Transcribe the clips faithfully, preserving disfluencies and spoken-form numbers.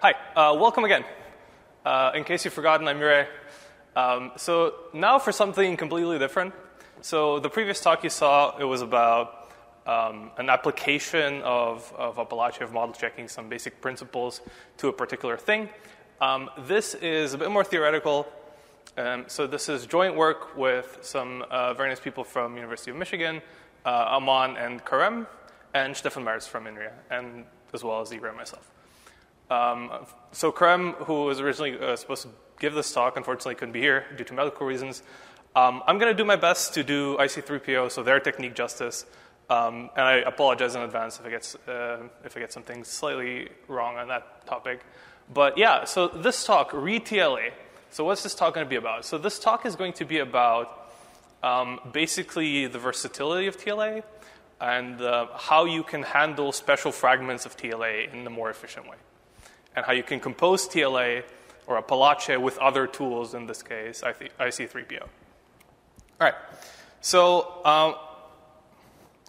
Hi, uh, welcome again. Uh, in case you've forgotten, I'm Jure. Um, so now for something completely different. So the previous talk you saw, it was about um, an application of, of Apalache, of model checking, some basic principles to a particular thing. Um, this is a bit more theoretical. Um, so this is joint work with some uh, very nice people from University of Michigan, uh, Aman and Karem, and Stefan Meyers from Inria, and as well as Igor and myself. Um, so Karem, who was originally uh, supposed to give this talk, unfortunately couldn't be here due to medical reasons. Um, I'm going to do my best to do I C three P O, so their technique justice, um, and I apologize in advance if I get uh, if I get something slightly wrong on that topic. But yeah, so this talk, reTLA. So what's this talk going to be about? So this talk is going to be about um, basically the versatility of T L A and uh, how you can handle special fragments of T L A in a more efficient way, and how you can compose T L A or Apalache with other tools, in this case, I C three P O. All right. So um, all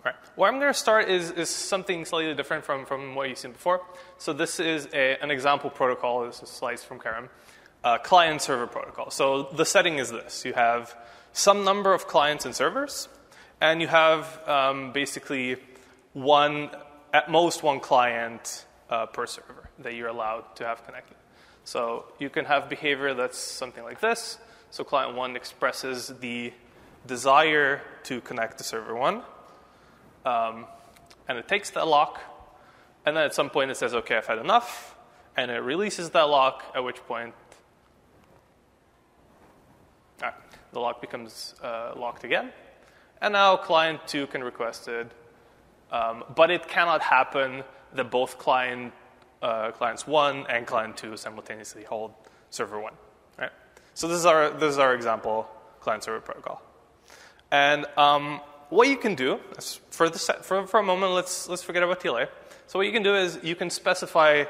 right. Where I'm going to start is, is something slightly different from, from what you've seen before. So this is a, an example protocol. This is slides from Karem. Uh, client-server protocol. So the setting is this. You have some number of clients and servers, and you have um, basically one, at most one client uh, per server that you're allowed to have connected. So you can have behavior that's something like this. So client one expresses the desire to connect to server one, um, and it takes that lock, and then at some point it says, okay, I've had enough, and it releases that lock, at which point ah, the lock becomes uh, locked again. And now client two can request it, um, but it cannot happen that both client Uh, clients one and client two simultaneously hold server one, right? So this is our this is our example client server protocol, and um, what you can do is for the set, for for a moment let's let's forget about T L A. So what you can do is you can specify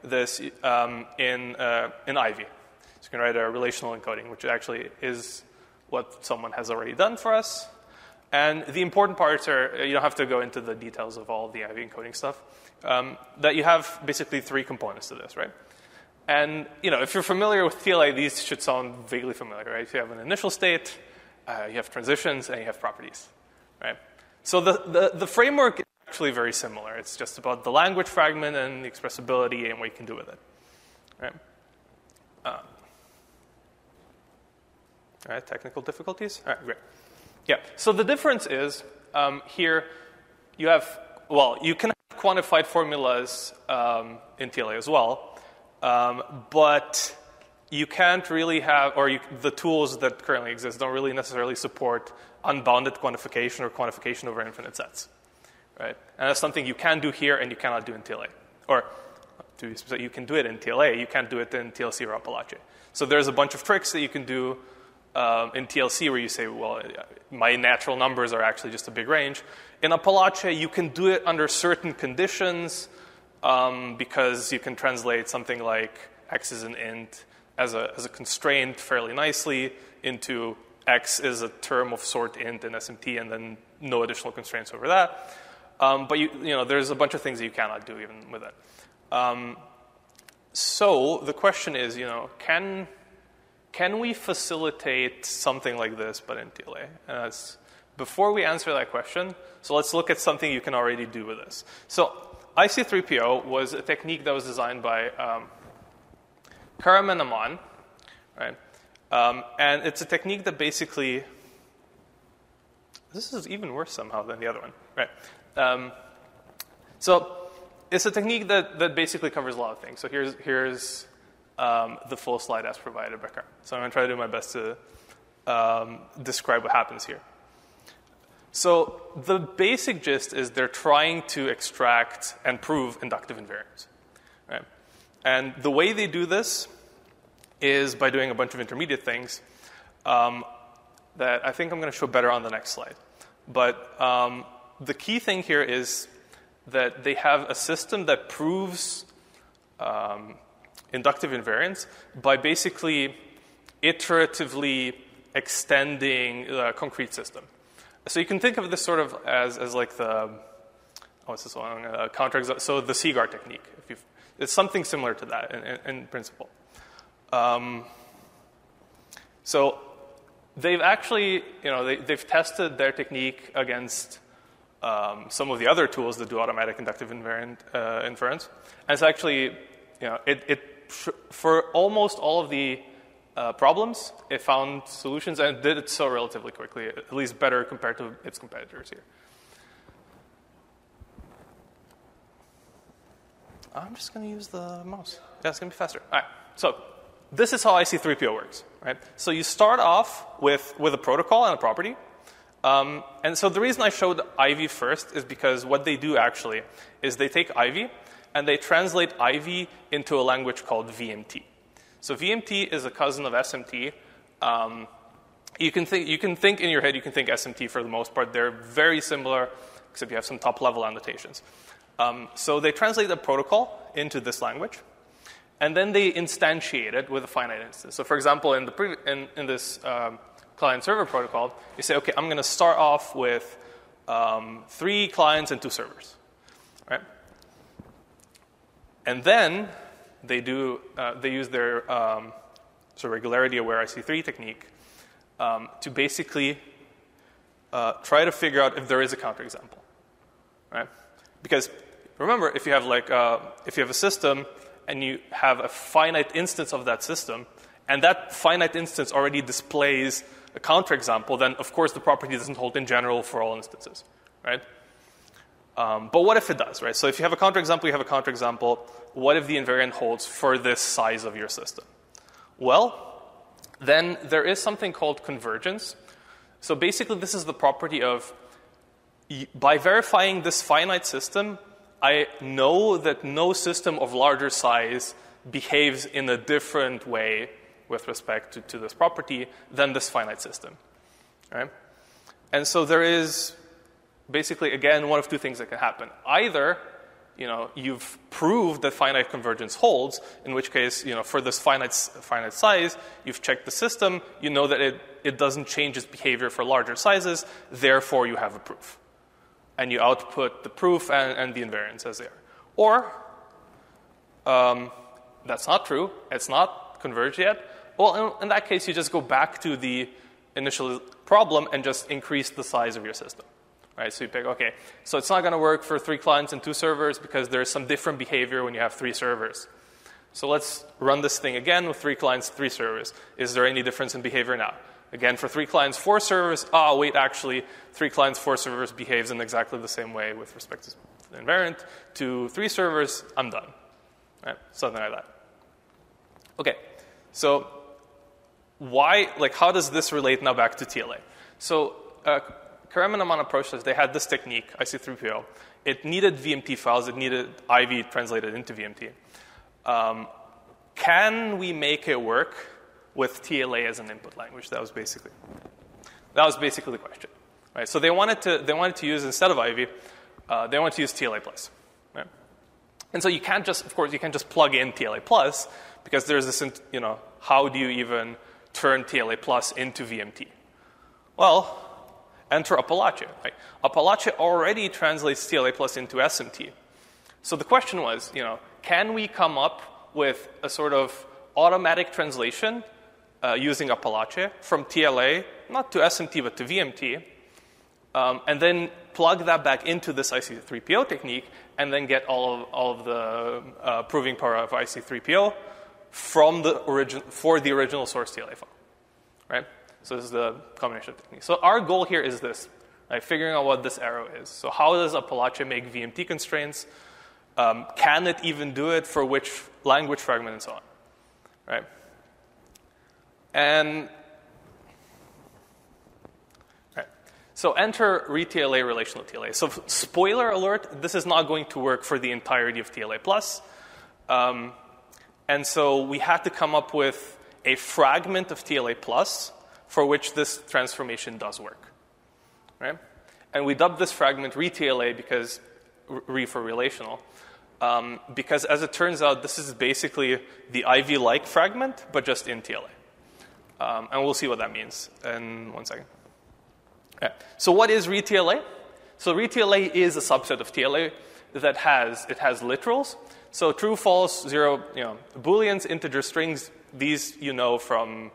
this um, in uh, in Ivy. So you can write a relational encoding, which actually is what someone has already done for us. And the important parts are, you don't have to go into the details of all the Ivy encoding stuff, um, that you have basically three components to this, right? And, you know, if you're familiar with T L A, these should sound vaguely familiar, right? If you have an initial state, uh, you have transitions, and you have properties, right? So the, the, the framework is actually very similar. It's just about the language fragment and the expressibility and what you can do with it, right? Um, all right, technical difficulties? All right, great. Yeah, so the difference is um, here you have, well, you can have quantified formulas um, in T L A as well, um, but you can't really have, or you, the tools that currently exist don't really necessarily support unbounded quantification or quantification over infinite sets, right? And that's something you can do here and you cannot do in T L A. Or to be specific, you can do it in T L A, you can't do it in T L C or Apalache. So there's a bunch of tricks that you can do Um, in T L C, where you say, well, my natural numbers are actually just a big range. In Apalache, you can do it under certain conditions um, because you can translate something like x is an int as a, as a constraint fairly nicely into x is a term of sort int in S M T, and then no additional constraints over that. Um, but you, you know, there's a bunch of things that you cannot do even with it. Um, so the question is, you know, can... Can we facilitate something like this, but in T L A? And that's, before we answer that question, so let's look at something you can already do with this. So I C three P O was a technique that was designed by um, Karem and Aman, right? Um, and it's a technique that basically, this is even worse somehow than the other one, right? Um, so it's a technique that, that basically covers a lot of things. So here's here's. Um, the full slide as provided by Karem. So I'm going to try to do my best to um, describe what happens here. So the basic gist is they're trying to extract and prove inductive invariance, right? And the way they do this is by doing a bunch of intermediate things um, that I think I'm going to show better on the next slide. But um, the key thing here is that they have a system that proves um, inductive invariance by basically iteratively extending the concrete system. So you can think of this sort of as, as like the, oh, what's this one? Uh, counter, so the CEGAR technique. If you've, it's something similar to that in, in principle. Um, so they've actually, you know, they, they've tested their technique against um, some of the other tools that do automatic inductive invariant uh, inference, and it's actually, you know, it, it for almost all of the uh, problems, it found solutions and it did it so relatively quickly, at least better compared to its competitors here. I'm just going to use the mouse. Yeah, it's going to be faster. All right. So this is how I C three P O works, right? So you start off with, with a protocol and a property. Um, and so the reason I showed Ivy first is because what they do actually is they take Ivy and they translate Ivy into a language called V M T. So V M T is a cousin of S M T. Um, you can think, you can think in your head, you can think S M T for the most part. They're very similar, except you have some top-level annotations. Um, so they translate the protocol into this language, and then they instantiate it with a finite instance. So for example, in, the pre in, in this um, client-server protocol, you say, okay, I'm going to start off with um, three clients and two servers, right? And then they do uh, they use their um, sort of regularity-aware I C three technique um, to basically uh, try to figure out if there is a counterexample, right? Because remember, if you have like uh, if you have a system and you have a finite instance of that system, and that finite instance already displays a counterexample, then of course the property doesn't hold in general for all instances, right? Um, but what if it does, right? So if you have a counterexample, you have a counterexample. What if the invariant holds for this size of your system? Well, then there is something called convergence. So basically, this is the property of by verifying this finite system, I know that no system of larger size behaves in a different way with respect to, to this property than this finite system, right? And so there is basically, again, one of two things that can happen. Either, you know, you've proved that finite convergence holds, in which case, you know, for this finite, finite size, you've checked the system, you know that it, it doesn't change its behavior for larger sizes, therefore you have a proof. And you output the proof and, and the invariance as they are. Or, um, that's not true. It's not converged yet. Well, in, in that case, you just go back to the initial problem and just increase the size of your system, right? So you pick, okay, so it's not going to work for three clients and two servers because there's some different behavior when you have three servers. So let's run this thing again with three clients, three servers. Is there any difference in behavior now? Again, for three clients, four servers, ah, wait, actually, three clients, four servers behaves in exactly the same way with respect to the invariant. To three servers, I'm done. Right? Something like that. Okay, so why, like, how does this relate now back to T L A? So uh, Karem and Aman approached us. They had this technique, I C three P O. It needed V M T files. It needed Ivy translated into V M T. Um, can we make it work with T L A as an input language? That was basically, that was basically the question, right? So they wanted to, they wanted to use, instead of Ivy, uh, they wanted to use T L A plus, right? And so you can't just, of course, you can't just plug in T L A plus because there's this, you know, how do you even turn T L A plus into V M T? Well, enter Apalache, right? Apalache already translates T L A plus into S M T. So the question was, you know, can we come up with a sort of automatic translation Uh, using Apalache from T L A, not to S M T, but to V M T, um, and then plug that back into this I C three P O technique, and then get all of, all of the uh, proving power of I C three P O from the origin for the original source T L A file, right? So this is the combination of techniques. So our goal here is this, right? Figuring out what this arrow is. So how does Apalache make V M T constraints? Um, can it even do it? For which language fragment and so on, right? And right. So enter reTLA relational T L A. So spoiler alert, this is not going to work for the entirety of T L A plus. Um, and so we had to come up with a fragment of T L A plus for which this transformation does work, right? And we dubbed this fragment reTLA because re for relational. Um, because as it turns out, this is basically the Ivy-like fragment, but just in T L A. Um, and we'll see what that means in one second. Okay. So what is reTLA? So reTLA is a subset of T L A that has, it has literals. So true, false, zero, you know, Booleans, integer strings, these you know from,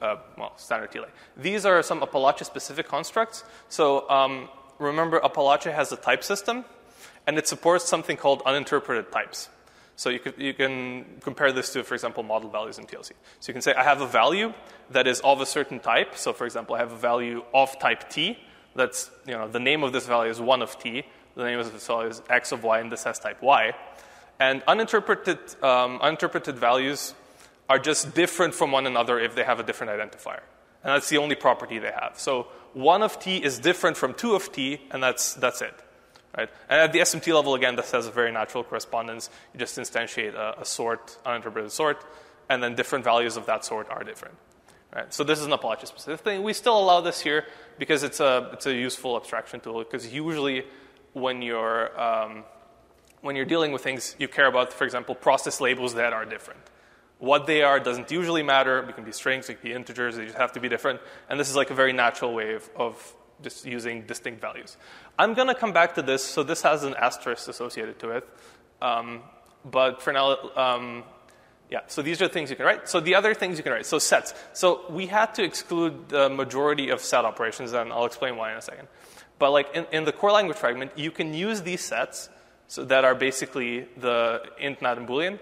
uh, well, standard T L A. These are some Apalache-specific constructs. So um, remember, Apalache has a type system, and it supports something called uninterpreted types. So you, could, you can compare this to, for example, model values in T L C. So you can say, I have a value that is of a certain type. So for example, I have a value of type T. That's, you know, the name of this value is one of T. The name of this value is X of Y, and this has type Y. And uninterpreted, um, uninterpreted values are just different from one another if they have a different identifier. And that's the only property they have. So one of T is different from two of T, and that's, that's it. Right? And at the S M T level, again, this has a very natural correspondence. You just instantiate a, a sort, uninterpreted sort, and then different values of that sort are different. Right? So this is an Apalache-specific thing. We still allow this here because it's a, it's a useful abstraction tool, because usually when you're, um, when you're dealing with things, you care about, for example, process labels that are different. What they are doesn't usually matter. It can be strings, it can be integers, they just have to be different. And this is like a very natural way of, of just using distinct values. I'm going to come back to this. So this has an asterisk associated to it. Um, but for now, um, yeah, so these are things you can write. So the other things you can write, so sets. So we had to exclude the majority of set operations, and I'll explain why in a second. But like in, in the core language fragment, you can use these sets, so that are basically the int, nat, and Boolean,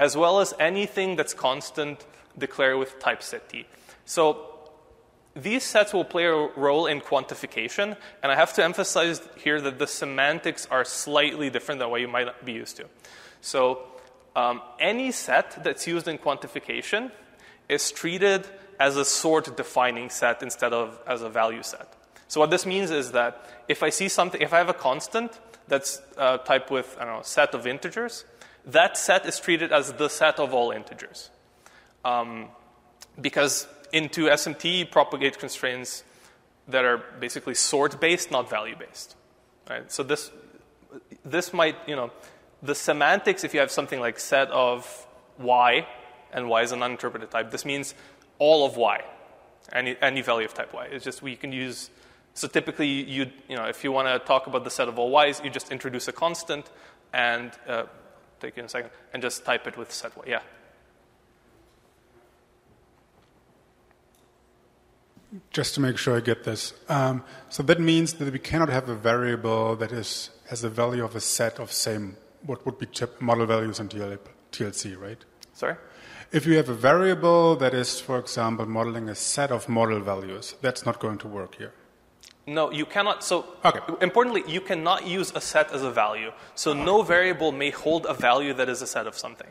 as well as anything that's constant declared with type set T. So these sets will play a role in quantification, and I have to emphasize here that the semantics are slightly different than what you might be used to. So um, any set that's used in quantification is treated as a sort-defining set instead of as a value set. So what this means is that if I see something, if I have a constant that's uh, typed with, I don't know, set of integers, that set is treated as the set of all integers. Um, because into S M T, you propagate constraints that are basically sort-based, not value-based. Right? So this, this might, you know, the semantics, if you have something like set of Y, and Y is an uninterpreted type, this means all of Y, any, any value of type Y. It's just we can use... So typically, you, you know, if you want to talk about the set of all y's, you just introduce a constant and uh, take you a second and just type it with set y. Yeah. Just to make sure I get this, um, so that means that we cannot have a variable that is has the value of a set of same what would be model values in T L C, right? Sorry. If you have a variable that is, for example, modeling a set of model values, that's not going to work here. No, you cannot. So okay. Importantly, you cannot use a set as a value. So no variable may hold a value that is a set of something.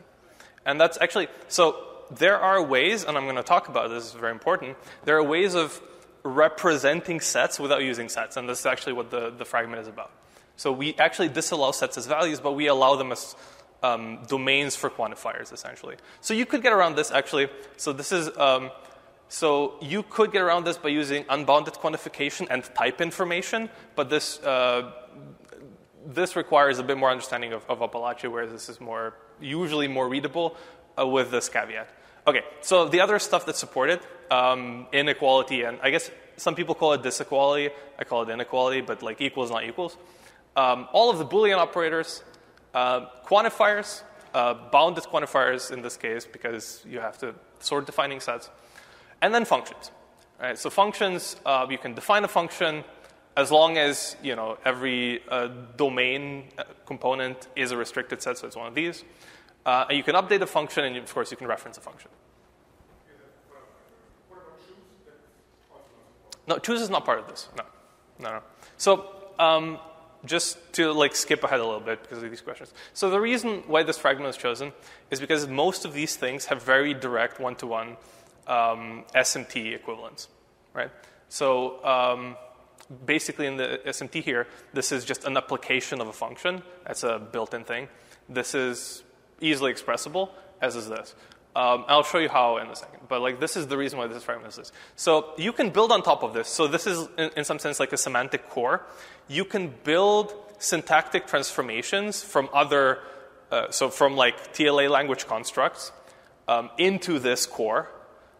And that's actually, so there are ways, and I'm going to talk about this, this is very important, there are ways of representing sets without using sets. And this is actually what the, the fragment is about. So we actually disallow sets as values, but we allow them as um, domains for quantifiers, essentially. So you could get around this, actually. So this is... Um, So you could get around this by using unbounded quantification and type information, but this uh, this requires a bit more understanding of, of Apalache, whereas this is more usually more readable uh, with this caveat. Okay, so the other stuff that's supported, um, inequality, and I guess some people call it disequality. I call it inequality, but like equals, not equals. Um, all of the Boolean operators, uh, quantifiers, uh, bounded quantifiers in this case, because you have to sort defining sets. And then functions. Right? So functions, uh, you can define a function as long as you know every uh, domain component is a restricted set, so it's one of these. Uh, and you can update a function, and of course, you can reference a function. No, choose is not part of this. No, no, no. So um, just to like skip ahead a little bit because of these questions. So the reason why this fragment is chosen is because most of these things have very direct one-to-one Um, S M T equivalents, right? So um, basically in the S M T here, this is just an application of a function. That's a built-in thing. This is easily expressible, as is this. Um, I'll show you how in a second. But like this is the reason why this fragment is this. So you can build on top of this. So this is, in, in some sense, like a semantic core. You can build syntactic transformations from other, uh, so from like T L A language constructs um, into this core.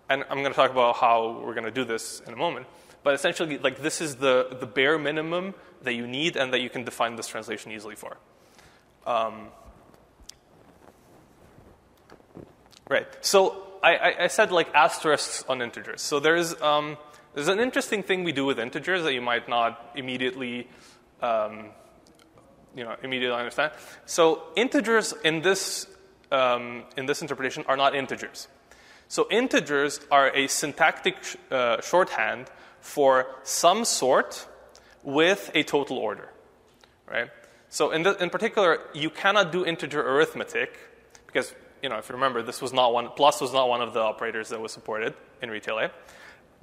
And I'm going to talk about how we're going to do this in a moment. But essentially, like, this is the, the bare minimum that you need and that you can define this translation easily for. Um, right. So I, I said, like, asterisks on integers. So there's, um, there's an interesting thing we do with integers that you might not immediately um, you know, immediately understand. So integers in this, um, in this interpretation are not integers. So integers are a syntactic sh uh, shorthand for some sort with a total order, right? So in, the, in particular, you cannot do integer arithmetic because, you know, if you remember, this was not one, plus was not one of the operators that was supported in reTLA.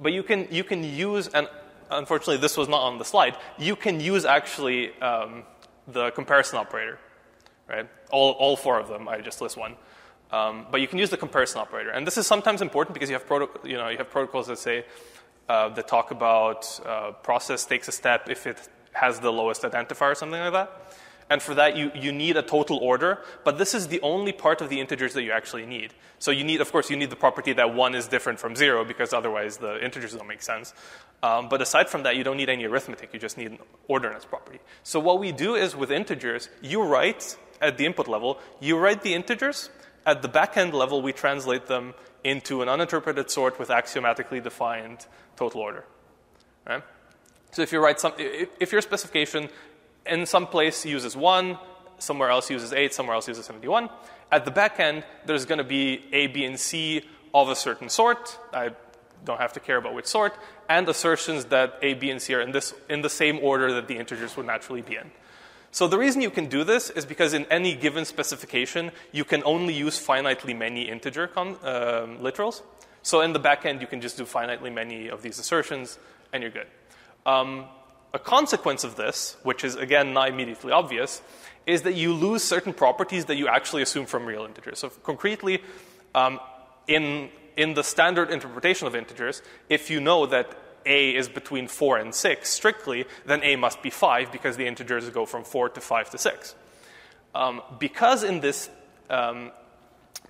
But you can, you can use, and unfortunately this was not on the slide, you can use actually um, the comparison operator, right? All, all four of them, I just list one. Um, but you can use the comparison operator. And this is sometimes important because you have, proto you know, you have protocols that say, uh, that talk about uh, process takes a step if it has the lowest identifier or something like that. And for that, you, you need a total order. But this is the only part of the integers that you actually need. So you need, of course, you need the property that one is different from zero because otherwise the integers don't make sense. Um, but aside from that, you don't need any arithmetic. You just need an orderness property. So what we do is with integers, you write at the input level, you write the integers. At the back-end level, we translate them into an uninterpreted sort with axiomatically defined total order. Right? So if you write some, if your specification in some place uses one, somewhere else uses eight, somewhere else uses seventy-one, at the back end, there's going to be A, B, and C of a certain sort. I don't have to care about which sort, and assertions that A, B, and C are in, this, in the same order that the integers would naturally be in. So the reason you can do this is because in any given specification, you can only use finitely many integer com, um, literals. So in the back end, you can just do finitely many of these assertions, and you're good. Um, A consequence of this, which is, again, not immediately obvious, is that you lose certain properties that you actually assume from real integers. So concretely, um, in, in the standard interpretation of integers, if you know that A is between four and six strictly, then A must be five because the integers go from four to five to six. Um, because, in this, um,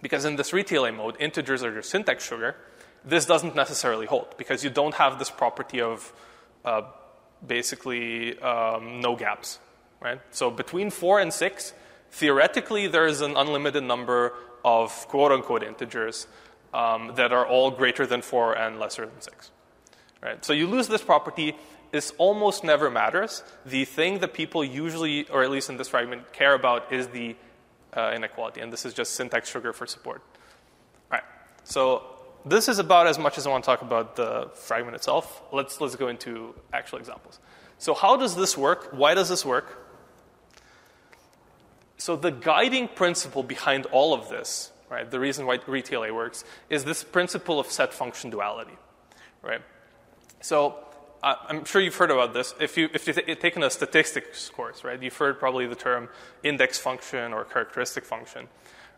because in this reTLA mode, integers are your syntax sugar, this doesn't necessarily hold because you don't have this property of... Uh, basically um, no gaps, right? So between four and six, theoretically, there is an unlimited number of quote-unquote integers um, that are all greater than four and lesser than six, right? So you lose this property. This almost never matters. The thing that people usually, or at least in this fragment, care about is the uh, inequality, and this is just syntax sugar for support. All right, so this is about as much as I want to talk about the fragment itself. Let's, let's go into actual examples. So how does this work? Why does this work? So the guiding principle behind all of this, right, the reason why reTLA works, is this principle of set function duality. Right? So uh, I'm sure you've heard about this. If, you, if you've taken a statistics course, right, you've heard probably the term index function or characteristic function.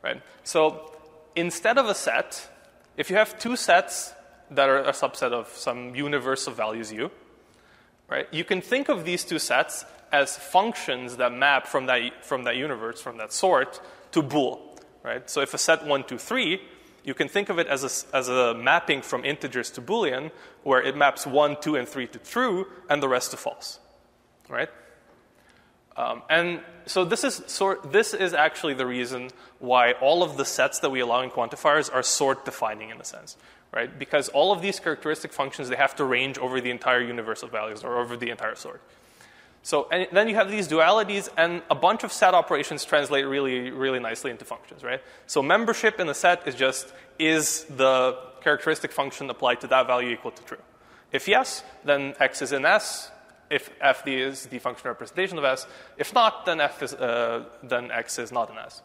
Right? So instead of a set, if you have two sets that are a subset of some universe of values u, right, you can think of these two sets as functions that map from that, from that universe, from that sort, to bool. Right? So if a set one, two, three, you can think of it as a, as a mapping from integers to Boolean, where it maps one, two, and three to true, and the rest to false. Right? Um, and so this is, sort, this is actually the reason why all of the sets that we allow in quantifiers are sort-defining in a sense, right? Because all of these characteristic functions, they have to range over the entire universe of values or over the entire sort. So and then you have these dualities, and a bunch of set operations translate really, really nicely into functions, right? So membership in a set is just, is the characteristic function applied to that value equal to true? If yes, then X is in S. If F is the functional representation of S, if not, then F is uh, then X is not an S.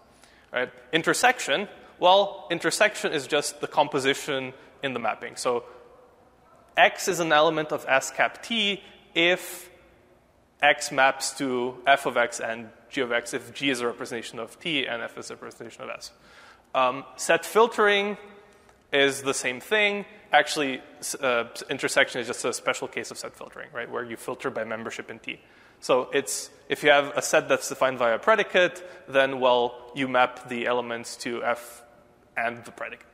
Right? Intersection. Well, intersection is just the composition in the mapping. So X is an element of S cap T if X maps to F of X and G of X. If G is a representation of T and F is a representation of S. Um, set filtering is the same thing. Actually, uh, intersection is just a special case of set filtering, right, where you filter by membership in T. So it's, if you have a set that's defined via a predicate, then, well, you map the elements to F and the predicate,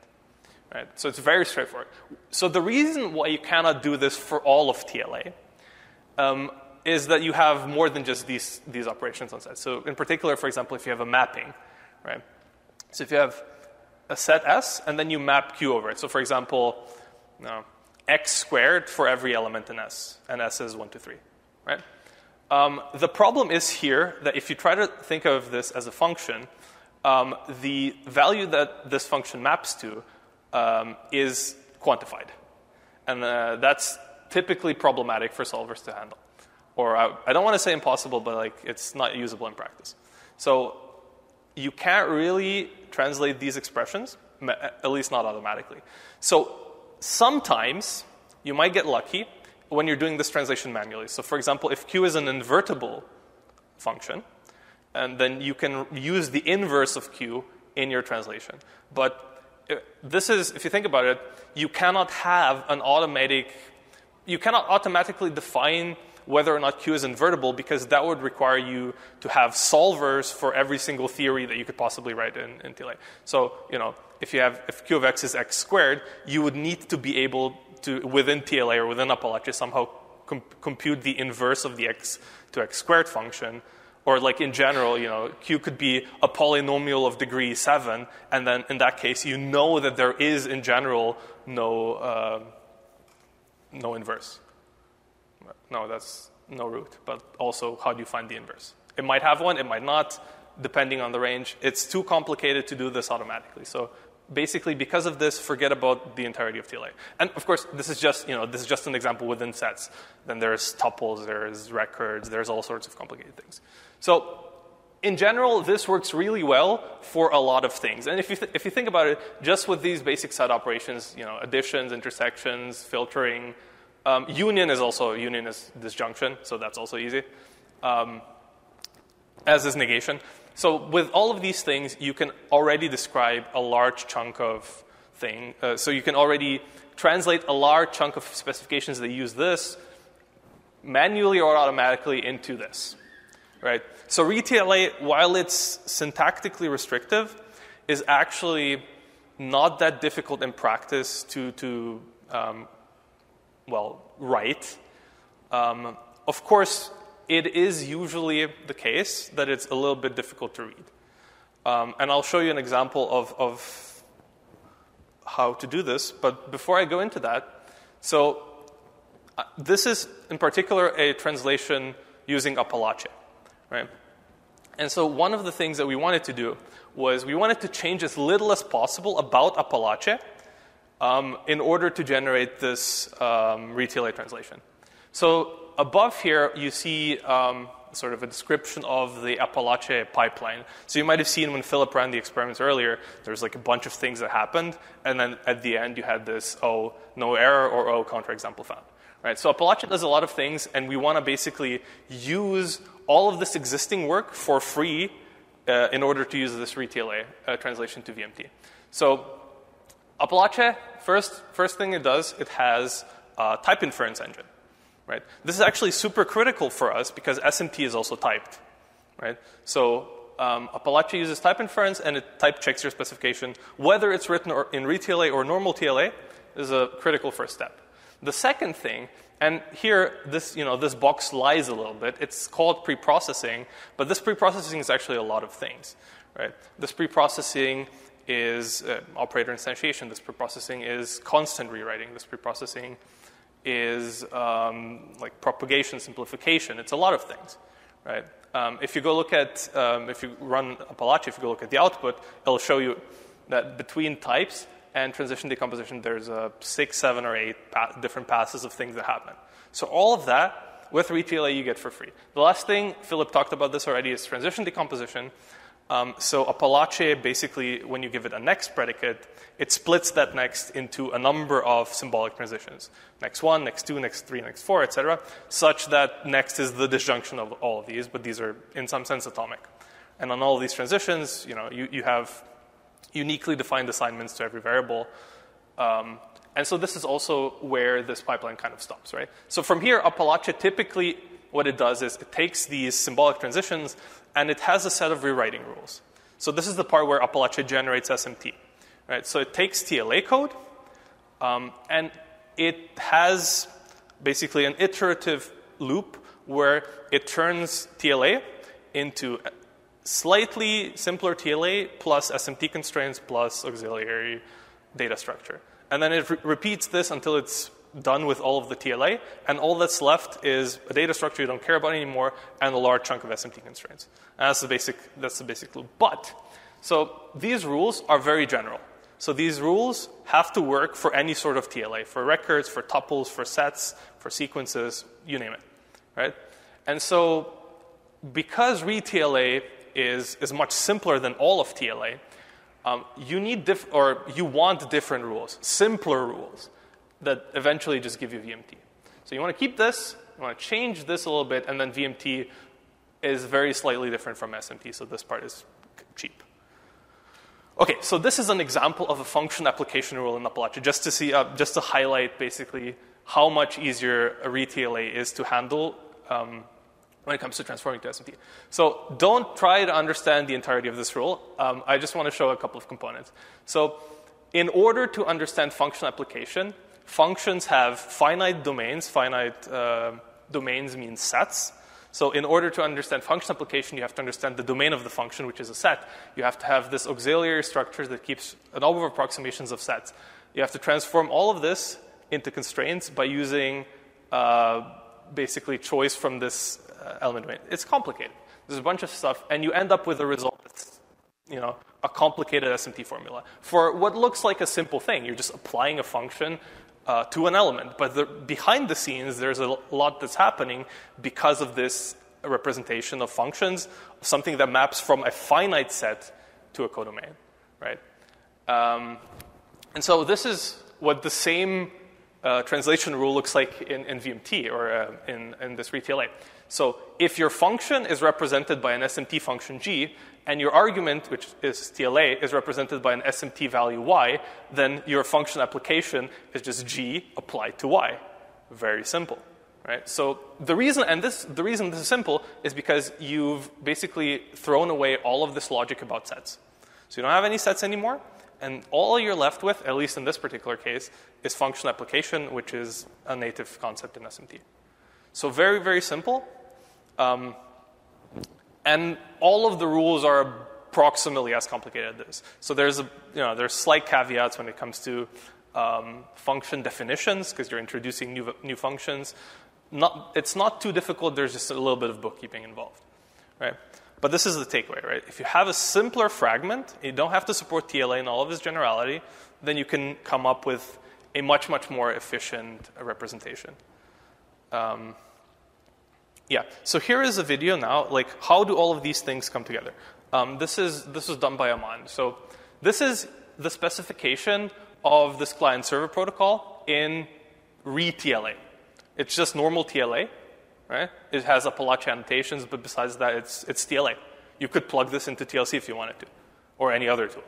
Right? So it's very straightforward. So the reason why you cannot do this for all of T L A um, is that you have more than just these, these operations on set. So in particular, for example, if you have a mapping, right? So if you have a set S, and then you map Q over it. So for example, you know, X squared for every element in S, and S is one, two, three. Right? Um, the problem is here that if you try to think of this as a function, um, the value that this function maps to um, is quantified. And uh, that's typically problematic for solvers to handle. Or I, I don't want to say impossible, but like it's not usable in practice. So you can't really translate these expressions, at least not automatically. So sometimes you might get lucky when you're doing this translation manually. So for example, if Q is an invertible function, and then you can use the inverse of Q in your translation. But this is, if you think about it, you cannot have an automatic, you cannot automatically define whether or not Q is invertible, because that would require you to have solvers for every single theory that you could possibly write in, in T L A. So, you know, if you have, if Q of X is X squared, you would need to be able to, within T L A or within Apalache, somehow comp compute the inverse of the X to X squared function. Or like in general, you know, Q could be a polynomial of degree seven, and then in that case, you know that there is in general no, uh, no inverse. No, that's no root. But also, how do you find the inverse? It might have one. It might not, depending on the range. It's too complicated to do this automatically. So basically, because of this, forget about the entirety of T L A. And of course, this is just, you know, this is just an example within sets. Then there's tuples, there's records, there's all sorts of complicated things. So in general, this works really well for a lot of things. And if you th if you think about it, just with these basic set operations, you know, additions, intersections, filtering. Um, union is also, union is disjunction, so that's also easy, um, as is negation. So with all of these things, you can already describe a large chunk of thing. Uh, so you can already translate a large chunk of specifications that use this manually or automatically into this, right? So reTLA, while it's syntactically restrictive, is actually not that difficult in practice to, to um, well, right. Um, of course, it is usually the case that it's a little bit difficult to read. Um, and I'll show you an example of, of how to do this. But before I go into that, so uh, this is, in particular, a translation using Apalache, right? And so one of the things that we wanted to do was we wanted to change as little as possible about Apalache Um, in order to generate this um, reTLA translation. So above here, you see um, sort of a description of the Apalache pipeline. So you might have seen when Philip ran the experiments earlier, there's like a bunch of things that happened, and then at the end you had this, oh, no error, or oh, counterexample found. Right? So Apalache does a lot of things, and we want to basically use all of this existing work for free uh, in order to use this reTLA uh, translation to V M T. So Apalache, first, first thing it does, it has a type inference engine, right? This is actually super critical for us because S M T is also typed, right? So um, Apalache uses type inference, and it type checks your specification. Whether it's written or in reTLA or normal T L A is a critical first step. The second thing, and here this, you know, this box lies a little bit. It's called preprocessing, but this preprocessing is actually a lot of things, right? This preprocessing is uh, operator instantiation. This preprocessing is constant rewriting. This preprocessing is um, like propagation, simplification. It's a lot of things, right? Um, if you go look at, um, if you run Apalache, if you go look at the output, it'll show you that between types and transition decomposition, there's uh, six, seven, or eight pa different passes of things that happen. So all of that with reTLA you get for free. The last thing, Philip talked about this already, is transition decomposition. Um, so Apalache, basically, when you give it a next predicate, it splits that next into a number of symbolic transitions. Next one, next two, next three, next four, et cetera, such that next is the disjunction of all of these, but these are, in some sense, atomic. And on all of these transitions, you know, you, you have uniquely defined assignments to every variable. Um, and so this is also where this pipeline kind of stops, right? So from here, Apalache typically, what it does is it takes these symbolic transitions and it has a set of rewriting rules. So this is the part where Apalache generates S M T, Right? So it takes T L A code, um, and it has basically an iterative loop where it turns T L A into slightly simpler T L A plus S M T constraints plus auxiliary data structure. And then it re repeats this until it's done with all of the T L A, and all that's left is a data structure you don't care about anymore and a large chunk of S M T constraints. And that's the basic, that's the basic loop. But, so these rules are very general. So these rules have to work for any sort of T L A, for records, for tuples, for sets, for sequences, you name it, right? And so because reTLA is, is much simpler than all of T L A, um, you need diff or you want different rules, simpler rules that eventually just give you V M T. So you want to keep this, you want to change this a little bit, and then V M T is very slightly different from S M T, so this part is cheap. Okay, so this is an example of a function application rule in Apalache, just to see, uh, just to highlight basically how much easier a reTLA is to handle um, when it comes to transforming to S M T. So don't try to understand the entirety of this rule. Um, I just want to show a couple of components. So in order to understand function application, functions have finite domains. Finite uh, domains mean sets. So in order to understand function application, you have to understand the domain of the function, which is a set. You have to have this auxiliary structure that keeps an number of approximations of sets. You have to transform all of this into constraints by using uh, basically choice from this uh, element domain. It's complicated. There's a bunch of stuff, and you end up with a result that's, you know, a complicated S M T formula for what looks like a simple thing. You're just applying a function Uh, to an element, but the, behind the scenes there's a lot that's happening because of this representation of functions, something that maps from a finite set to a codomain, right? Um, and so this is what the same uh, translation rule looks like in, in V M T or uh, in, in this reTLA. So if your function is represented by an S M T function G, and your argument, which is T L A, is represented by an S M T value Y, then your function application is just G applied to Y. Very simple, right? So the reason, and this, the reason this is simple is because you've basically thrown away all of this logic about sets. So you don't have any sets anymore, and all you're left with, at least in this particular case, is function application, which is a native concept in S M T. So very, very simple. Um, And all of the rules are approximately as complicated as this. So there's a, you know, there's slight caveats when it comes to um, function definitions because you're introducing new new functions. Not, it's not too difficult. There's just a little bit of bookkeeping involved, right? But this is the takeaway, right? If you have a simpler fragment, you don't have to support T L A in all of its generality, then you can come up with a much much more efficient representation. Um, Yeah, so here is a video now, like how do all of these things come together? Um, this is this was done by Aman. So this is the specification of this client-server protocol in reTLA. It's just normal T L A, right? It has Apalache annotations, but besides that, it's, it's T L A. You could plug this into T L C if you wanted to, or any other tool,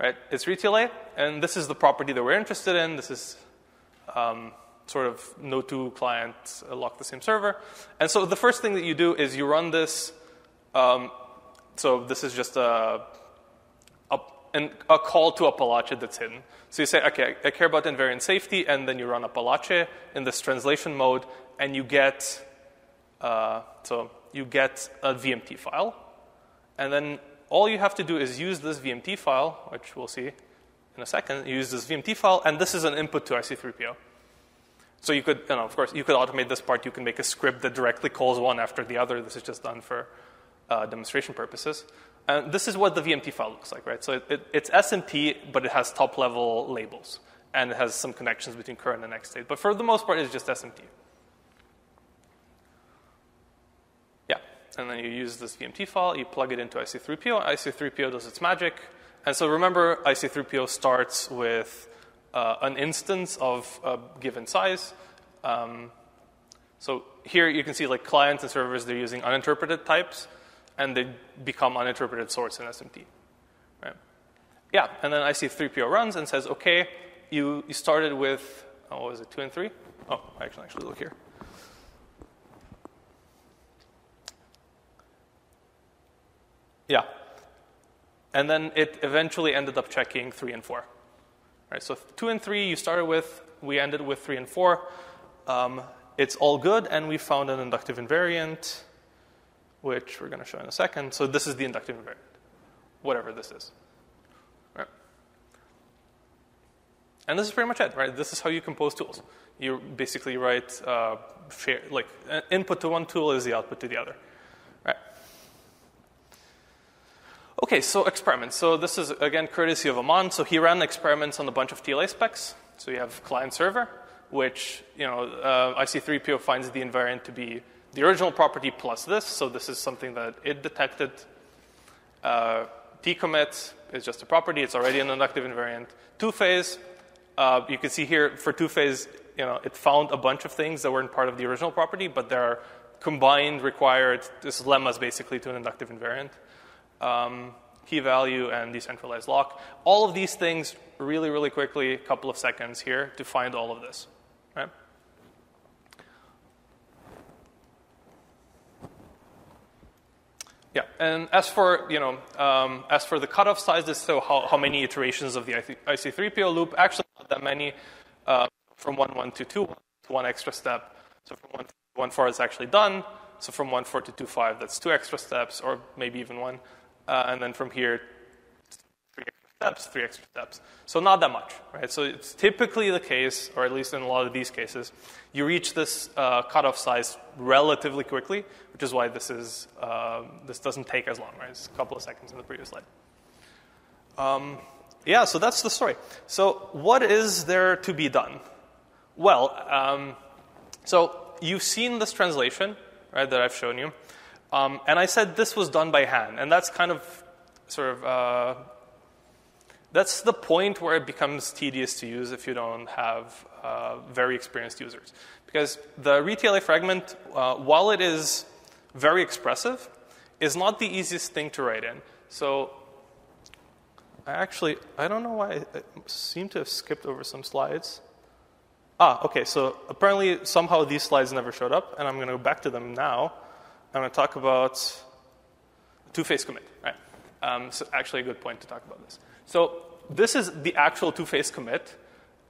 right? It's reTLA, and this is the property that we're interested in. This is... Um, sort of no two clients lock the same server. And so the first thing that you do is you run this. Um, so this is just a, a, an, a call to Apalache that's hidden. So you say, okay, I care about invariant safety, and then you run Apalache in this translation mode, and you get, uh, so you get a V M T file. And then all you have to do is use this V M T file, which we'll see in a second. You use this V M T file, and this is an input to I C three P O. So you could, you know, of course, you could automate this part. You can make a script that directly calls one after the other. This is just done for uh, demonstration purposes. And this is what the V M T file looks like, right? So it, it, it's S M T, but it has top-level labels, and it has some connections between current and next state. But for the most part, it's just S M T. Yeah, and then you use this V M T file. You plug it into I C three P O. I C three P O does its magic. And so remember, I C three P O starts with... Uh, an instance of a given size. Um, so here you can see like clients and servers, they're using uninterpreted types, and they become uninterpreted sorts in S M T. Right? Yeah, and then I C three P O runs and says, okay, you, you started with, oh, what was it, two and three? Oh, I can actually look here. Yeah. And then it eventually ended up checking three and four. All right, so two and three you started with, we ended with three and four. Um, it's all good, and we found an inductive invariant, which we're going to show in a second. So this is the inductive invariant, whatever this is. All right. And this is pretty much it, right? This is how you compose tools. You basically write uh, share, like input to one tool is the output to the other. Right. Okay, so experiments. So this is again courtesy of Aman. So he ran experiments on a bunch of T L A specs. So you have client server, which you know uh, I C three P O finds the invariant to be the original property plus this. So this is something that it detected. Uh, T commit is just a property. It's already an inductive invariant. Two phase. Uh, you can see here for two phase, you know, it found a bunch of things that weren't part of the original property, but they're combined, required, this is lemmas basically to an inductive invariant. Um, key value and decentralized lock. All of these things really, really quickly, a couple of seconds here to find all of this, right? Yeah, and as for, you know, um, as for the cutoff sizes, so how, how many iterations of the I C three P O loop, actually not that many, uh, from one one to two one, one extra step. So from one to one four is actually done. So from one four to two five, that's two extra steps, or maybe even one. Uh, and then from here, three extra steps, three extra steps. So not that much, right? So it's typically the case, or at least in a lot of these cases, you reach this uh, cutoff size relatively quickly, which is why this is uh, this doesn't take as long, right? It's a couple of seconds in the previous slide. Um, yeah, so that's the story. So what is there to be done? Well, um, so you've seen this translation, right, that I've shown you. Um, and I said this was done by hand. And that's kind of sort of, uh, that's the point where it becomes tedious to use if you don't have uh, very experienced users. Because the reTLA fragment, uh, while it is very expressive, is not the easiest thing to write in. So I actually, I don't know why I seem to have skipped over some slides. Ah, okay, so apparently somehow these slides never showed up, and I'm going to go back to them now. I'm going to talk about two-phase commit, right? Um, so actually a good point to talk about this. So this is the actual two-phase commit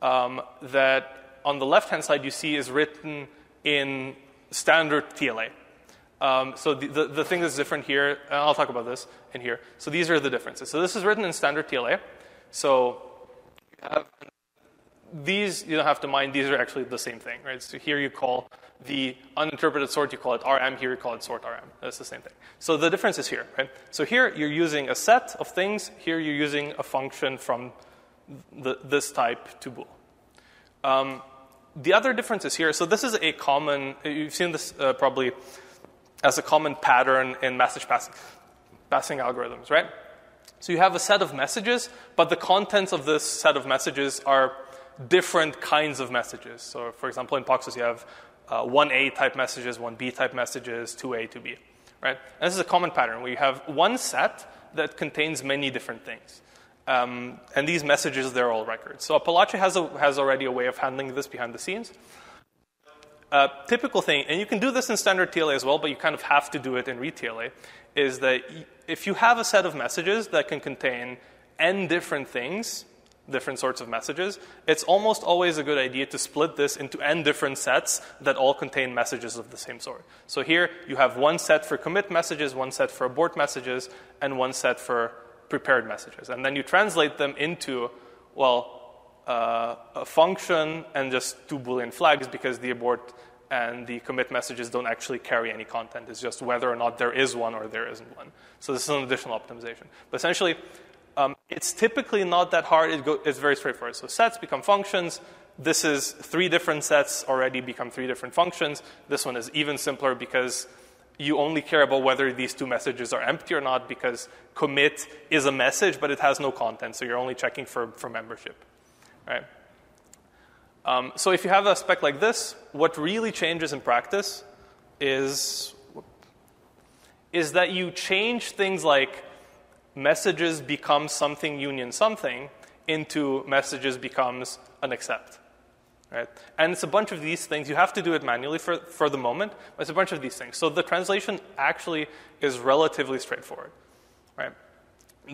um, that on the left-hand side you see is written in standard T L A. Um, so the, the, the thing that's different here, and I'll talk about this in here. So these are the differences. So this is written in standard T L A. So you have these, you don't have to mind, these are actually the same thing, right? So here you call the uninterpreted sort, you call it R M, here you call it sort R M. That's the same thing. So the difference is here, right? So here you're using a set of things, here you're using a function from the, this type to bool. Um, the other difference is here, so this is a common, you've seen this uh, probably as a common pattern in message passing, passing algorithms, right? So you have a set of messages, but the contents of this set of messages are different kinds of messages. So for example, in Paxos, you have uh, one A type messages, one B type messages, two A, two B, right? And this is a common pattern where you have one set that contains many different things. Um, and these messages, they're all records. So Apalache has, a, has already a way of handling this behind the scenes. Uh, typical thing, and you can do this in standard T L A as well, but you kind of have to do it in reTLA, is that if you have a set of messages that can contain n different things, different sorts of messages, it's almost always a good idea to split this into n different sets that all contain messages of the same sort. So here you have one set for commit messages, one set for abort messages, and one set for prepared messages. And then you translate them into, well, uh, a function and just two Boolean flags because the abort and the commit messages don't actually carry any content. It's just whether or not there is one or there isn't one. So this is an additional optimization. But essentially, Um, it's typically not that hard. It go, it's very straightforward. So sets become functions. This is three different sets already become three different functions. This one is even simpler because you only care about whether these two messages are empty or not because commit is a message, but it has no content. So you're only checking for, for membership, right? Um, so if you have a spec like this, what really changes in practice is, is that you change things like messages become something union something into messages becomes an accept, right? And it's a bunch of these things. You have to do it manually for, for the moment, but it's a bunch of these things. So the translation actually is relatively straightforward, right?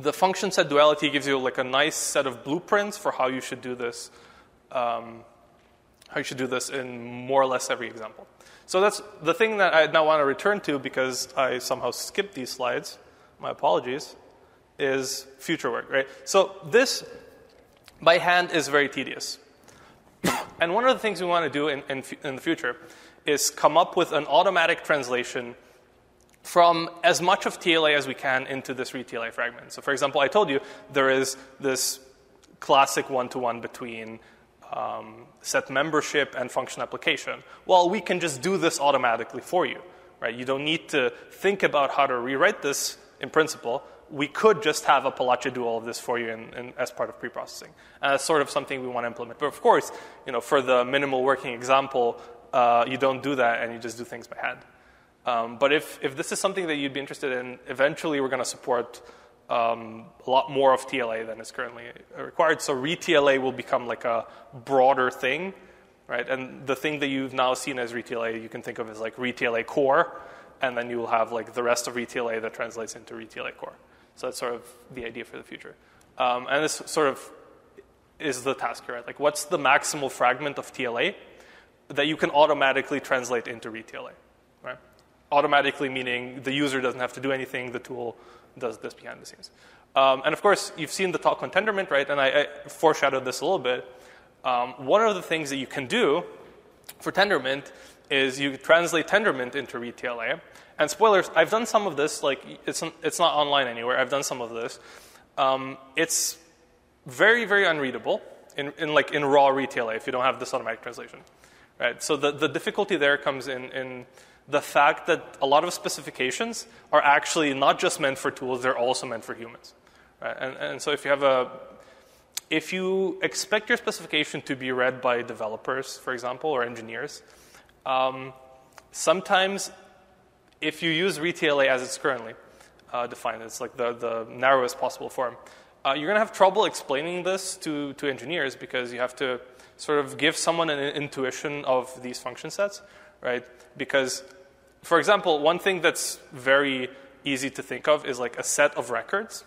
the function set duality gives you like a nice set of blueprints for how you should do this. Um, how you should do this in more or less every example. So that's the thing that I now want to return to, because I somehow skipped these slides. My apologies. Is future work, right? So this by hand is very tedious. And one of the things we want to do in, in, in the future is come up with an automatic translation from as much of T L A as we can into this reTLA fragment. So for example, I told you there is this classic one-to-one between um, set membership and function application. Well, we can just do this automatically for you, right? You don't need to think about how to rewrite this in principle. We could just have Apalache do all of this for you in, in, as part of preprocessing. And that's sort of something we want to implement. But of course, you know, for the minimal working example, uh, you don't do that and you just do things by hand. Um, but if, if this is something that you'd be interested in, eventually we're going to support um, a lot more of T L A than is currently required. So reTLA will become like a broader thing, right? And the thing that you've now seen as reTLA, you can think of as like reTLA core, and then you will have like the rest of reTLA that translates into reTLA core. So that's sort of the idea for the future. Um, and this sort of is the task here, right? Like, what's the maximal fragment of T L A that you can automatically translate into reTLA, right? Automatically meaning the user doesn't have to do anything. The tool does this behind the scenes. Um, and, of course, you've seen the talk on Tendermint, right? And I, I foreshadowed this a little bit. Um, one of the things that you can do for Tendermint is you translate Tendermint into reTLA. And spoilers, I've done some of this. Like, it's, it's not online anywhere. I've done some of this. Um, it's very, very unreadable in, in, like, in raw reTLA if you don't have this automatic translation, right? So the, the difficulty there comes in, in the fact that a lot of specifications are actually not just meant for tools. They're also meant for humans, right? And, and so if you have a... If you expect your specification to be read by developers, for example, or engineers, um, sometimes... If you use reTLA as it's currently uh, defined, it's like the, the narrowest possible form, uh, you're going to have trouble explaining this to, to engineers, because you have to sort of give someone an intuition of these function sets, right? Because, for example, one thing that's very easy to think of is like a set of records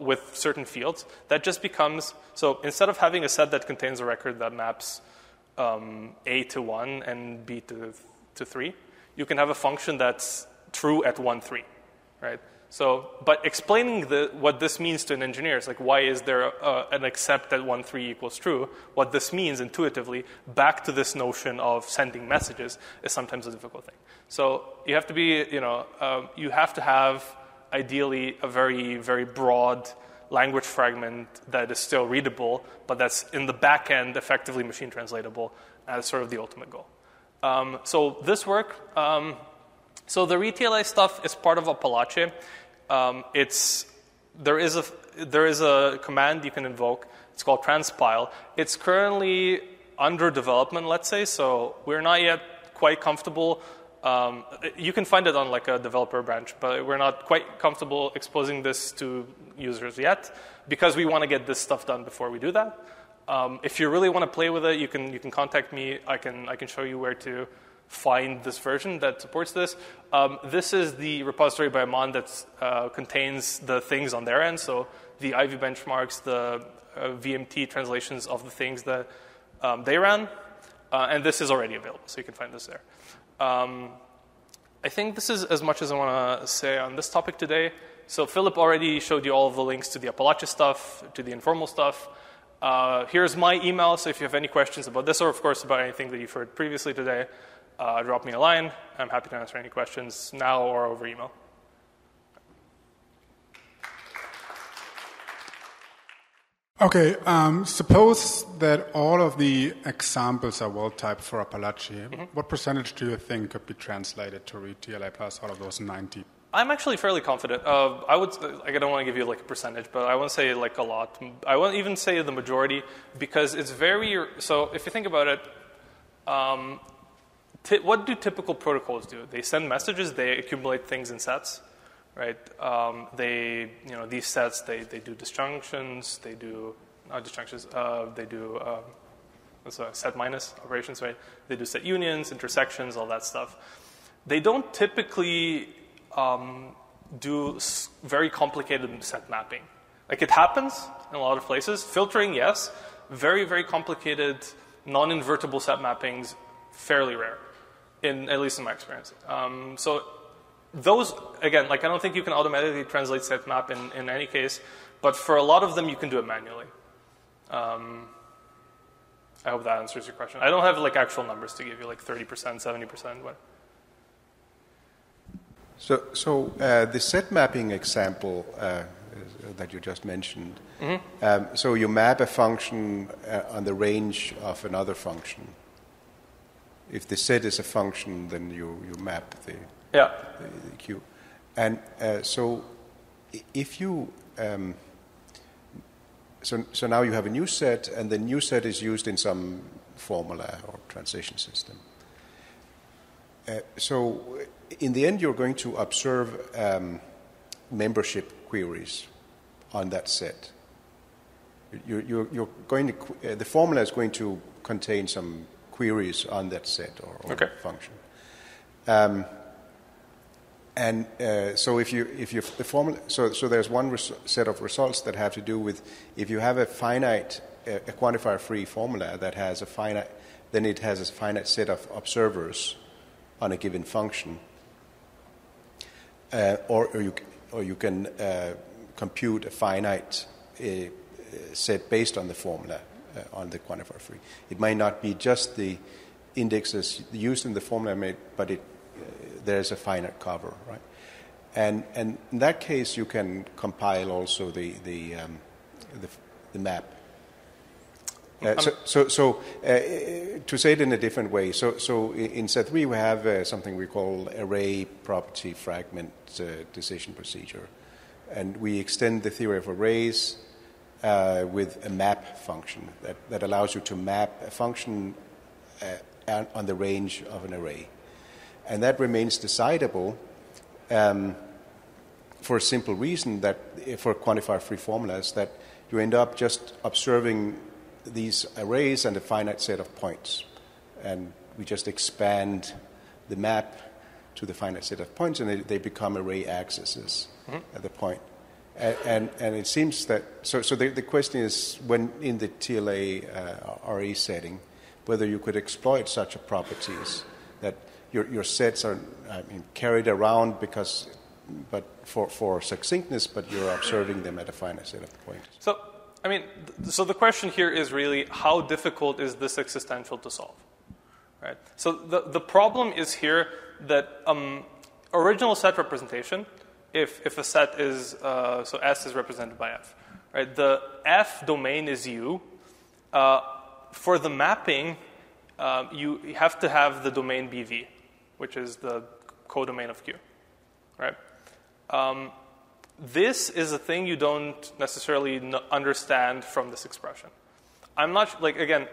with certain fields. That just becomes, so instead of having a set that contains a record that maps um, A to one and B to, to three, you can have a function that's true at one, three, right? So, but explaining the, what this means to an engineer is like, why is there a, an accept at one, three equals true? What this means intuitively back to this notion of sending messages is sometimes a difficult thing. So you have to be, you know, um, you have to have ideally a very, very broad language fragment that is still readable, but that's in the back end effectively machine translatable as sort of the ultimate goal. Um, so this work, um, so the reTLA stuff is part of Apalache. Um, it's there is a there is a command you can invoke. It's called transpile. It's currently under development, let's say. So we're not yet quite comfortable. Um, you can find it on like a developer branch, but we're not quite comfortable exposing this to users yet, because we want to get this stuff done before we do that. Um, if you really want to play with it, you can you can contact me. I can I can show you where to find this version that supports this. Um, this is the repository by Aman that uh, contains the things on their end. So the Ivy benchmarks, the uh, V M T translations of the things that um, they ran, uh, and this is already available. So you can find this there. Um, I think this is as much as I want to say on this topic today. So Philip already showed you all of the links to the Apalache stuff, to the informal stuff. Uh, here's my email, so if you have any questions about this or, of course, about anything that you've heard previously today, uh, drop me a line. I'm happy to answer any questions now or over email. Okay, um, suppose that all of the examples are well-typed for Apalache. Mm-hmm. What percentage do you think could be translated to reTLA plus out of those ninety? I'm actually fairly confident. Uh, I would. Like, I don't want to give you like a percentage, but I won't say like a lot. I won't even say the majority, because it's very. So if you think about it, um, t what do typical protocols do? They send messages. They accumulate things in sets, right? Um, they, you know, these sets. They they do disjunctions. They do not disjunctions. Uh, they do um, what's that, set minus operations, right? They do set unions, intersections, all that stuff. They don't typically. Um, do very complicated set mapping. Like, it happens in a lot of places. Filtering, yes. Very, very complicated, non-invertible set mappings, fairly rare, in at least in my experience. Um, so those, again, like, I don't think you can automatically translate set map in, in any case, but for a lot of them, you can do it manually. Um, I hope that answers your question. I don't have, like, actual numbers to give you, like thirty percent, seventy percent, what. So, so uh, the set mapping example uh, that you just mentioned, mm-hmm. um, so you map a function uh, on the range of another function. If the set is a function, then you, you map the, yeah. the, the Q. And uh, so if you... Um, So, so now you have a new set, and the new set is used in some formula or transition system. Uh, so in the end, you're going to observe um, membership queries on that set. You, you, you're going to, uh, the formula is going to contain some queries on that set or, or okay. function. Um, And uh, so, if you if you the formula, so so there's one res set of results that have to do with if you have a finite uh, a quantifier-free formula that has a finite, then it has a finite set of observers on a given function, uh, or, or you or you can uh, compute a finite uh, set based on the formula uh, on the quantifier-free. It might not be just the indexes used in the formula, but it. There's a finite cover, right? And and in that case, you can compile also the the um, the, the map. Uh, so so, so uh, to say it in a different way, so so in set three we have uh, something we call array property fragment uh, decision procedure, and we extend the theory of arrays uh, with a map function that that allows you to map a function uh, on the range of an array. And that remains decidable um, for a simple reason that for quantifier-free formulas that you end up just observing these arrays and a finite set of points. And we just expand the map to the finite set of points, and they, they become array axes mm-hmm. at the point. And, and, and it seems that, so, so the, the question is when in the T L A uh, R A setting, whether you could exploit such a properties that Your, your sets are I mean, carried around because, but for, for succinctness, but you're observing them at a finite set of points. So, I mean, th so the question here is really how difficult is this existential to solve, right? So the the problem is here that um, original set representation, if if a set is uh, so S is represented by F, right? The F domain is U. Uh, for the mapping, uh, you have to have the domain B V. Which is the codomain of Q, right? Um, this is a thing you don't necessarily n understand from this expression. I'm not like again.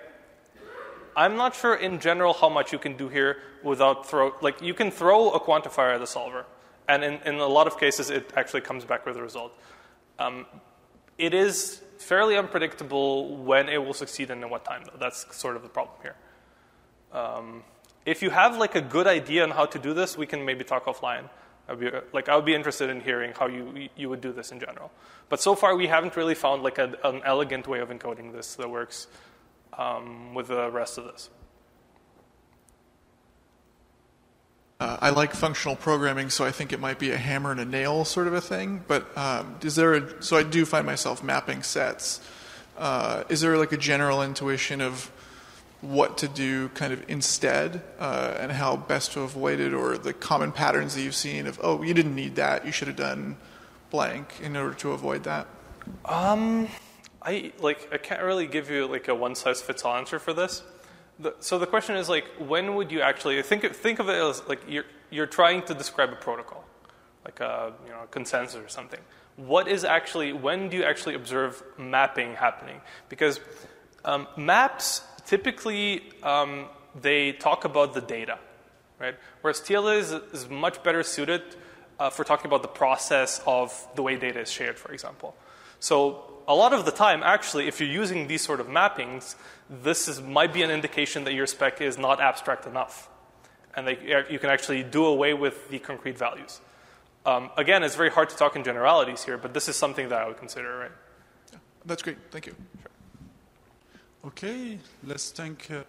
I'm not sure in general how much you can do here without throw like you can throw a quantifier at the solver, and in, in a lot of cases it actually comes back with a result. Um, it is fairly unpredictable when it will succeed and in what time though. That's sort of the problem here. Um, If you have like a good idea on how to do this, we can maybe talk offline. I'd be, like I would be interested in hearing how you you would do this in general. But so far, we haven't really found like a, an elegant way of encoding this that works um, with the rest of this. Uh, I like functional programming, so I think it might be a hammer and a nail sort of a thing. But um, is there a, so I do find myself mapping sets. Uh, is there like a general intuition of what to do kind of instead uh, and how best to avoid it, or the common patterns that you've seen of, oh, you didn't need that, you should have done blank in order to avoid that? Um, I, like, I can't really give you like a one-size-fits-all answer for this. The, so the question is, like, when would you actually, think of, think of it as like you're, you're trying to describe a protocol, like a you know, consensus or something. What is actually, when do you actually observe mapping happening? Because um, maps... Typically, um, they talk about the data, right? Whereas T L A is, is much better suited uh, for talking about the process of the way data is shared, for example. So a lot of the time, actually, if you're using these sort of mappings, this is, might be an indication that your spec is not abstract enough. And they, you can actually do away with the concrete values. Um, again, it's very hard to talk in generalities here, but this is something that I would consider, right? Yeah, that's great. Thank you. Sure. Okay, let's thank... Uh